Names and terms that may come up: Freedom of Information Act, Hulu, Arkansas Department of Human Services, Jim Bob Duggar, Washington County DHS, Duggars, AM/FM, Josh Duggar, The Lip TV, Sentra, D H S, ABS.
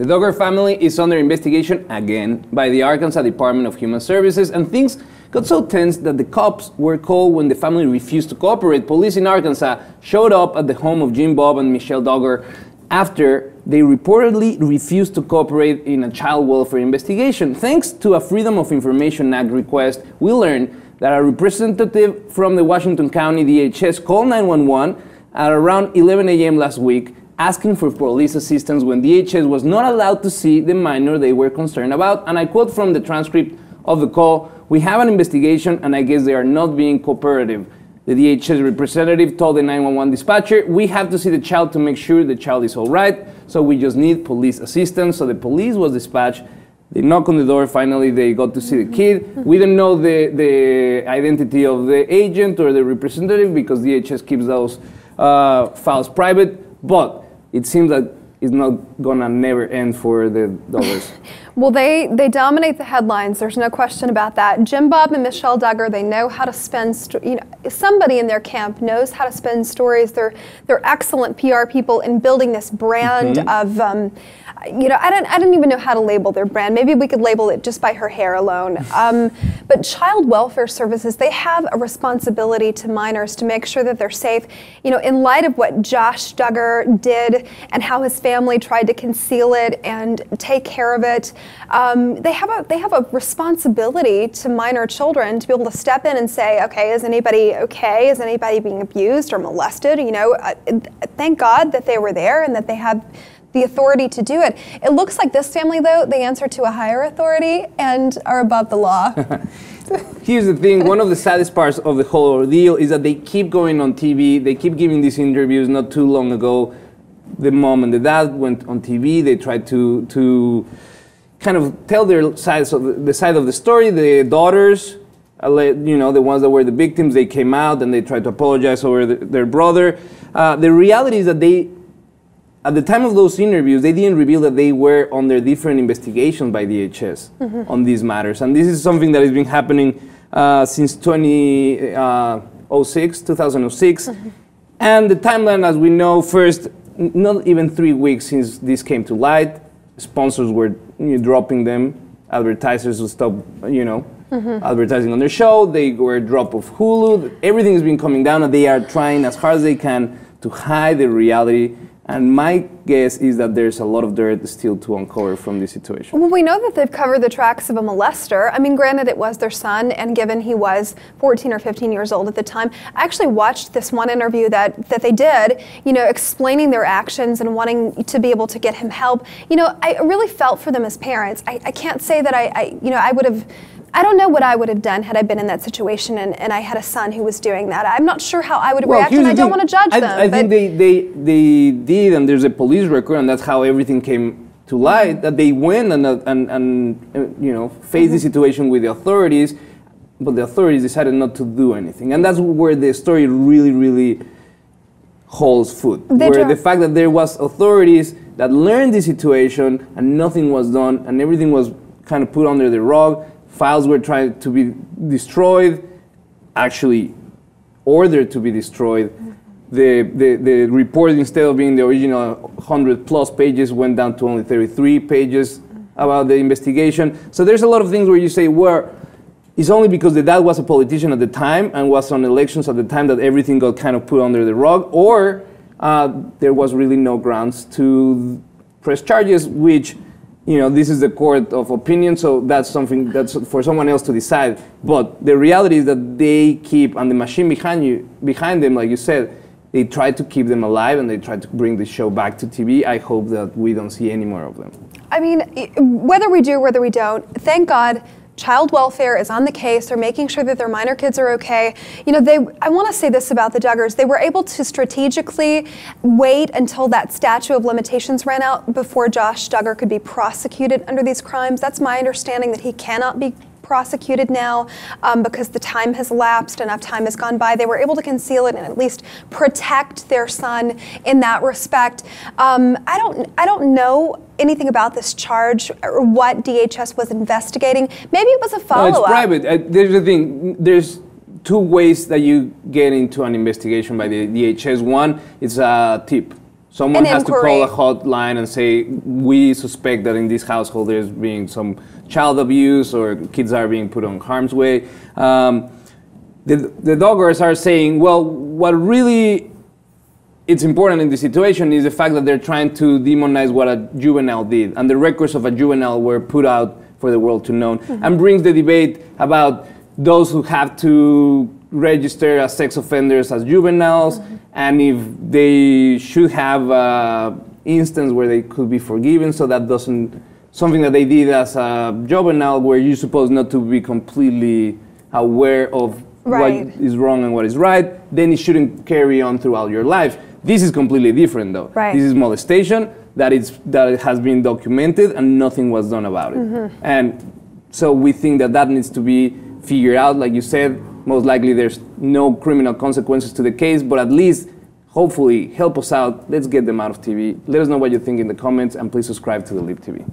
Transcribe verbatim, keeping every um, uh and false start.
The Duggar family is under investigation again by the Arkansas Department of Human Services, and things got so tense that the cops were called when the family refused to cooperate. Police in Arkansas showed up at the home of Jim Bob and Michelle Duggar after they reportedly refused to cooperate in a child welfare investigation. Thanks to a Freedom of Information Act request, we learned that a representative from the Washington County D H S called nine one one at around eleven A M last week, asking for police assistance when D H S was not allowed to see the minor they were concerned about. And I quote from the transcript of the call, "We have an investigation and I guess they are not being cooperative." The D H S representative told the nine one one dispatcher, "We have to see the child to make sure the child is all right, so we just need police assistance." So the police was dispatched. They knocked on the door, finally they got to see the kid. We don't know the, the identity of the agent or the representative because D H S keeps those uh, files private, but it seems that it's not gonna never end for the Duggars. Well, they, they dominate the headlines. There's no question about that. Jim Bob and Michelle Duggar, they know how to spin, you know, somebody in their camp knows how to spin stories. They're, they're excellent P R people in building this brand mm-hmm. of, um, you know, I don't, I don't even know how to label their brand. Maybe we could label it just by her hair alone. Um, but child welfare services, they have a responsibility to minors to make sure that they're safe. You know, in light of what Josh Duggar did and how his family tried to conceal it and take care of it, Um, they have a they have a responsibility to minor children to be able to step in and say, okay, is anybody okay? Is anybody being abused or molested? You know, uh, thank God that they were there and that they had the authority to do it. It looks like this family, though, they answer to a higher authority and are above the law. Here's the thing, one of the saddest parts of the whole ordeal is that they keep going on T V, they keep giving these interviews. Not too long ago, the mom and the dad went on T V, they tried to to kind of tell their sides of the side of the story. The daughters, you know, the ones that were the victims, they came out and they tried to apologize over the, their brother. Uh, the reality is that they, at the time of those interviews, they didn't reveal that they were under different investigations by D H S mm-hmm. on these matters. And this is something that has been happening uh, since two thousand six. Mm-hmm. And the timeline, as we know, first, not even three weeks since this came to light, sponsors were dropping them, advertisers would stop, you know, mm-hmm. advertising on their show, they were a drop of Hulu, everything has been coming down and they are trying as hard as they can to hide the reality. And my guess is that there's a lot of dirt still to uncover from this situation. Well, we know that they've covered the tracks of a molester. I mean, granted, it was their son, and given he was fourteen or fifteen years old at the time. I actually watched this one interview that, that they did, you know, explaining their actions and wanting to be able to get him help. You know, I really felt for them as parents. I, I can't say that I, I, you know, I would have... I don't know what I would have done had I been in that situation and, and I had a son who was doing that. I'm not sure how I would well, react, and I don't want to judge I, them. I think they, they, they did, and there's a police record, and that's how everything came to light, mm-hmm. that they went and, and, and you know, faced mm-hmm. the situation with the authorities, but the authorities decided not to do anything. And that's where the story really, really holds foot, they where the fact that there was authorities that learned the situation, and nothing was done, and everything was kind of put under the rug. Files were trying to be destroyed, actually ordered to be destroyed. The, the, the report, instead of being the original one hundred plus pages, went down to only thirty-three pages about the investigation. So there's a lot of things where you say, well, it's only because the dad was a politician at the time and was on elections at the time that everything got kind of put under the rug, or uh, there was really no grounds to press charges, which, you know, this is the court of opinion, so that's something that's for someone else to decide. But the reality is that they keep, and the machine behind you, behind them, like you said, they try to keep them alive and they try to bring the show back to T V. I hope that we don't see any more of them. I mean, whether we do, whether we don't, thank God, child welfare is on the case. They're making sure that their minor kids are okay. You know, they, I want to say this about the Duggars. They were able to strategically wait until that statute of limitations ran out before Josh Duggar could be prosecuted under these crimes. That's my understanding, that he cannot be prosecuted now um, because the time has elapsed, enough time has gone by. They were able to conceal it and at least protect their son in that respect. Um, I don't, I don't know anything about this charge or what D H S was investigating. Maybe it was a follow-up. No, it's private. Uh, there's the thing. There's two ways that you get into an investigation by the D H S. One, it's a tip. Someone has to call a hotline and say, we suspect that in this household there's being some child abuse or kids are being put on harm's way. Um, the, the Duggars are saying, well, what really is important in this situation is the fact that they're trying to demonize what a juvenile did. And the records of a juvenile were put out for the world to know. Mm-hmm. And brings the debate about those who have to register as sex offenders as juveniles, mm-hmm. and if they should have an instance where they could be forgiven, so that doesn't, something that they did as a juvenile where you're supposed not to be completely aware of right. what is wrong and what is right, then it shouldn't carry on throughout your life. This is completely different though. Right. This is molestation that, it's, that it has been documented and nothing was done about it. Mm-hmm. And so we think that that needs to be figured out, like you said. Most likely there's no criminal consequences to the case, but at least, hopefully, help us out. Let's get them out of T V. Let us know what you think in the comments, and please subscribe to The Lip T V.